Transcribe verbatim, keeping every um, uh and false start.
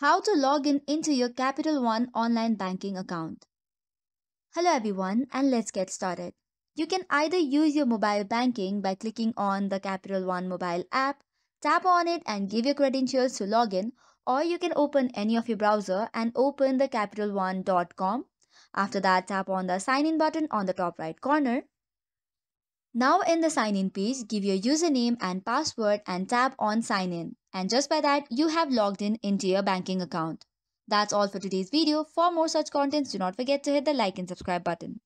How to log in into your Capital One online banking account. Hello everyone, and let's get started. You can either use your mobile banking by clicking on the Capital One mobile app, tap on it and give your credentials to log in, or you can open any of your browser and open the capital one dot com. After that, tap on the sign in button on the top right corner. Now in the sign in page, give your username and password and tap on sign in. And just by that, you have logged in into your banking account. That's all for today's video. For more such contents, do not forget to hit the like and subscribe button.